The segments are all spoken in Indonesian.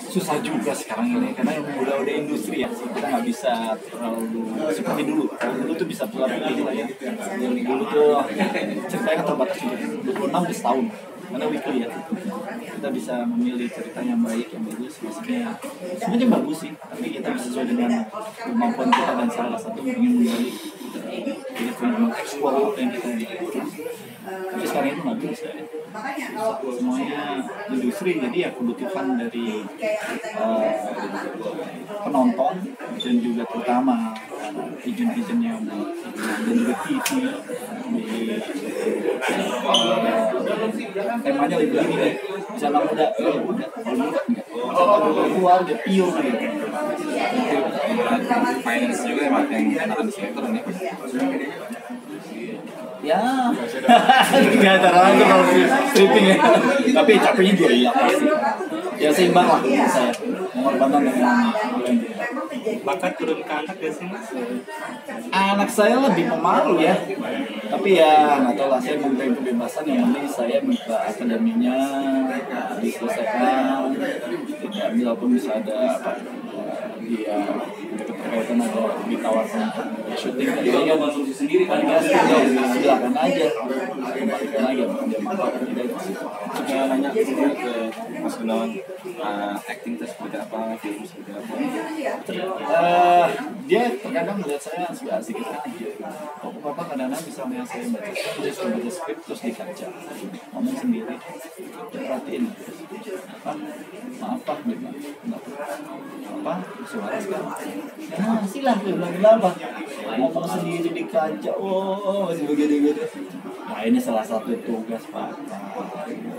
susah juga sekarang ini karena udah industri ya, kita nggak bisa terlalu seperti dulu. Dulu tuh bisa pulang pilih lah ya. Dulu tuh ceritanya terbatas juga, 26 tahun karena weekly ya, kita bisa memilih cerita yang baik, yang bagus, maksudnya semuanya bagus sih, tapi kita sesuai dengan kemampuan kita dan salah satu ingin menggali jadi memang eksplor apa yang kita inginkan. Tapi sekarang itu nggak bisa ya, semuanya industri, jadi ya kebutuhan dari penonton dan juga terutama agent-agentnya dan juga TV temanya lebih begini deh, misalnya muda, kalau tua udah pure gitu. Finance juga emang yang ada di sektor ini. Ya, nggak ada lagi kalau stripping ya, tapi capeknya juga iya pasti. Ya seimbang lah menurut saya, mengorbankan dengan bakat turun ke anak gak sih mas? Anak saya lebih pemalu ya, tapi ya nggak tahu lah, saya memberi kebebasan yang penting saya buka akademinya, diselesaikan, tidak walaupun bisa ada apa dia keterkaitan atau ditawarkan syuting, jadi ya konsumsi sendiri kan nggak sih? Silakan aja, kembalikan aja, jangan nanya dulu ke Mas Gunawan. Acting itu seperti apa, film seperti apa? Dia terkadang melihat saya sudah asik gitu kan. Papa kadang-kadang misalnya saya baca, dia sudah baca skrip terus dikaca, ngomong sendiri, perhatiin, maaf pak, apa suara sekarang? Nah silah, bilang apa? Ngomong sendiri dikaca, oh masih begitu-begitu. Nah ini salah satu tugas pak.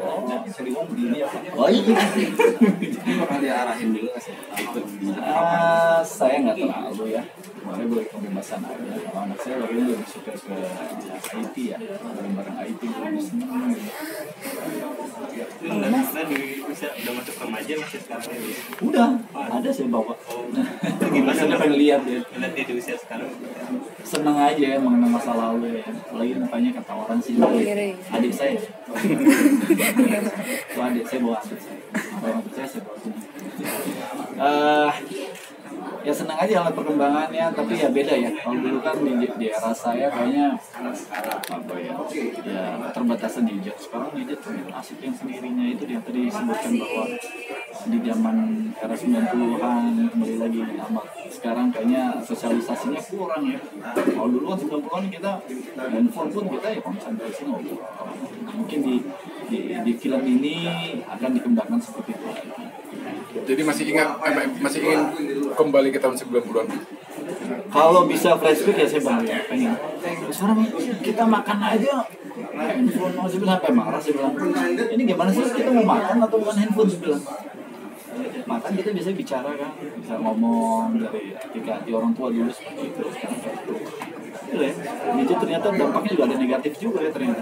Oh, sering ngomong begini ya pak. Oh iya. Ini bakal diarahin dulu nggak sih? Saya nggak terlalu ya, saya boleh kebebasan aja. Kalau anak saya lagi lebih suka ke IT ya, barang-barang IT lebih senang. Karena di usia udah masuk remaja masih sekarang ini. Udah, ada saya bawa. Gimana udah pengen lihat ya? Lihat dia di usia sekarang. Seneng aja ya mengenang masa lalu ya. Apalagi makanya ketawaran sih adik saya. Tuh adik saya bawa adik saya. Ya senang aja lah perkembangannya, tapi ya beda ya. Kalau dulu kan di era saya kayaknya apa ya, ya keterbatasan gadget. Sekarang gadget punya asik yang sendirinya itu yang tadi disebutkan bahwa di zaman era 90-an kembali lagi amat. Sekarang kayaknya sosialisasinya kurang ya. Kalau dulu kan 90-an kita handphone pun kita ya konsentrasi ngobrol. Mungkin di film ini akan dikembangkan seperti itu. Jadi masih ingin kembali ke tahun 90-an. Kalau bisa flashback ya saya bangga. Pengen. Sekarang kita makan aja. Handphone mau sebelah apa marah sebelah. Ini gimana sih kita mau makan atau bukan handphone sebelah? Makan kita biasanya bicara kan, bisa ngomong dari ketika di orang tua dulu seperti itu. Sekarang kayak itu. Ya, itu ternyata dampaknya juga ada negatif juga ya ternyata.